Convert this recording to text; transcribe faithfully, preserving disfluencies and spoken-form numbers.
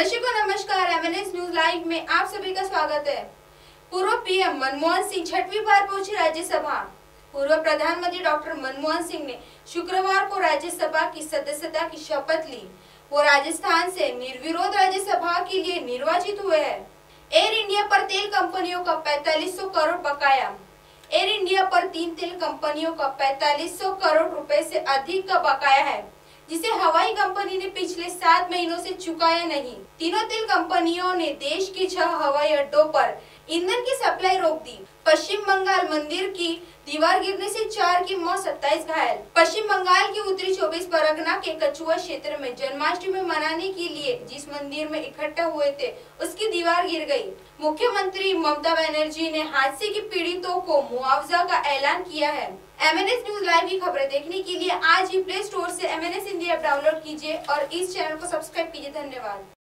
दर्शकों नमस्कार, M N S news live में आप सभी का स्वागत है। पूर्व पी एम मनमोहन सिंह छठवीं बार पहुंचे राज्यसभा। पूर्व प्रधानमंत्री डॉक्टर मनमोहन सिंह ने शुक्रवार को राज्यसभा की सदस्यता की शपथ ली। वो राजस्थान से निर्विरोध राज्यसभा के लिए निर्वाचित हुए हैं। एयर इंडिया पर तेल कंपनियों का पैतालीस सौ करोड़ बकाया। एयर इंडिया पर तीन तेल कंपनियों का पैतालीस सौ करोड़ रुपए से अधिक का बकाया है, जिसे हवाई कंपनी ने पिछले सात महीनों से चुकाया नहीं। तीनों तेल कंपनियों ने देश के छह हवाई अड्डों पर ईंधन की सप्लाई रोक दी। पश्चिम बंगाल, मंदिर की दीवार गिरने से चार की मौत, सत्ताईस घायल। पश्चिम बंगाल के उत्तरी चौबीस परगना के कछुआ क्षेत्र में जन्माष्टमी मनाने के लिए जिस मंदिर में इकट्ठा हुए थे, उसकी दीवार गिर गई। मुख्यमंत्री ममता बनर्जी ने हादसे के पीड़ितों को मुआवजा का ऐलान किया है। M N S news live की खबरें देखने के लिए आज ही प्ले स्टोर से M N S Hindi app download कीजिए और इस चैनल को सब्सक्राइब कीजिए। धन्यवाद।